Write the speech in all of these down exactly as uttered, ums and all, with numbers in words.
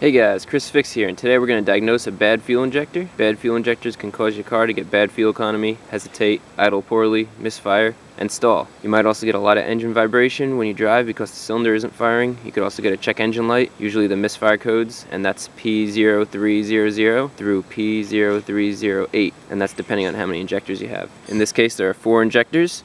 Hey guys, Chris Fix here, and today we're going to diagnose a bad fuel injector. Bad fuel injectors can cause your car to get bad fuel economy, hesitate, idle poorly, misfire, and stall. You might also get a lot of engine vibration when you drive because the cylinder isn't firing. You could also get a check engine light, usually the misfire codes, and that's P zero three zero zero through P zero three zero eight, and that's depending on how many injectors you have. In this case, there are four injectors.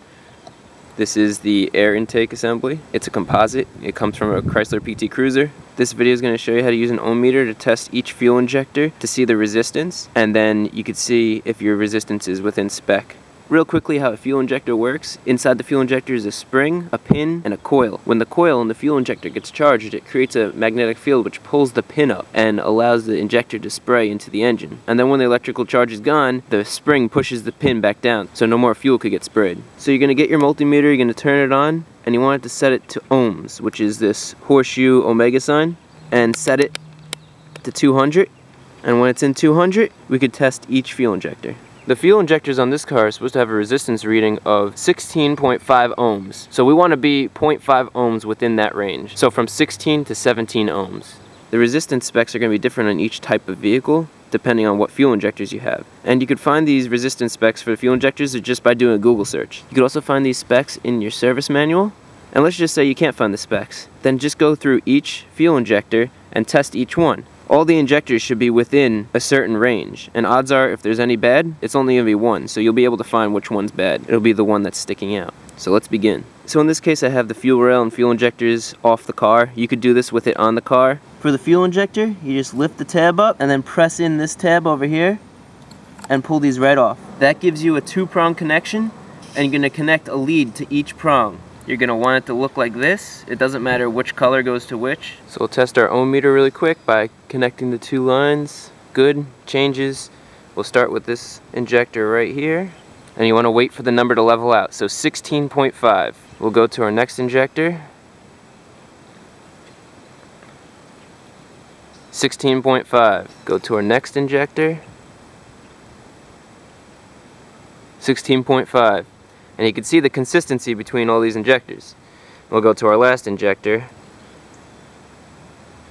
This is the air intake assembly. It's a composite. It comes from a Chrysler P T Cruiser. This video is going to show you how to use an ohm meter to test each fuel injector to see the resistance, and then you could see if your resistance is within spec. Real quickly, how a fuel injector works. Inside the fuel injector is a spring, a pin, and a coil. When the coil in the fuel injector gets charged, it creates a magnetic field which pulls the pin up and allows the injector to spray into the engine. And then when the electrical charge is gone, the spring pushes the pin back down, so no more fuel could get sprayed. So you're going to get your multimeter, you're going to turn it on, and you want it to set it to ohms, which is this horseshoe omega sign, and set it to two hundred. And when it's in two hundred, we could test each fuel injector. The fuel injectors on this car are supposed to have a resistance reading of sixteen point five ohms. So we want to be zero point five ohms within that range. So from sixteen to seventeen ohms. The resistance specs are going to be different on each type of vehicle, depending on what fuel injectors you have. And you could find these resistance specs for the fuel injectors just by doing a Google search. You could also find these specs in your service manual. And let's just say you can't find the specs. Then just go through each fuel injector and test each one. All the injectors should be within a certain range, and odds are if there's any bad, it's only going to be one, so you'll be able to find which one's bad. It'll be the one that's sticking out. So let's begin. So in this case, I have the fuel rail and fuel injectors off the car. You could do this with it on the car. For the fuel injector, you just lift the tab up and then press in this tab over here and pull these right off. That gives you a two-prong connection, and you're going to connect a lead to each prong. You're going to want it to look like this. It doesn't matter which color goes to which. So we'll test our ohm meter really quick by connecting the two lines. Good, changes. We'll start with this injector right here. And you want to wait for the number to level out. So sixteen point five. We'll go to our next injector. sixteen point five. Go to our next injector. sixteen point five. And you can see the consistency between all these injectors. We'll go to our last injector,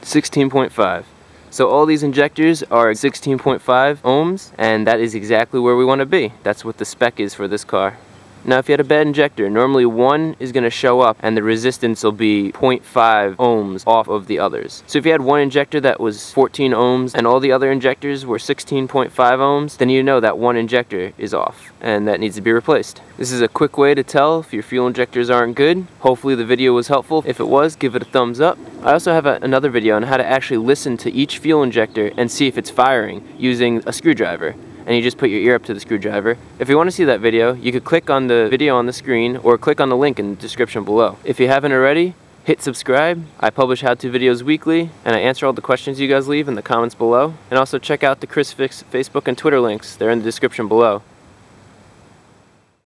sixteen point five. So all these injectors are sixteen point five ohms, and that is exactly where we want to be. That's what the spec is for this car. Now if you had a bad injector, normally one is going to show up and the resistance will be zero point five ohms off of the others. So if you had one injector that was fourteen ohms and all the other injectors were sixteen point five ohms, then you know that one injector is off and that needs to be replaced. This is a quick way to tell if your fuel injectors aren't good. Hopefully the video was helpful. If it was, give it a thumbs up. I also have a, another video on how to actually listen to each fuel injector and see if it's firing using a screwdriver. And you just put your ear up to the screwdriver. If you want to see that video, you could click on the video on the screen or click on the link in the description below. If you haven't already, hit subscribe. I publish how-to videos weekly, and I answer all the questions you guys leave in the comments below. And also check out the Chris Fix Facebook and Twitter links. They're in the description below.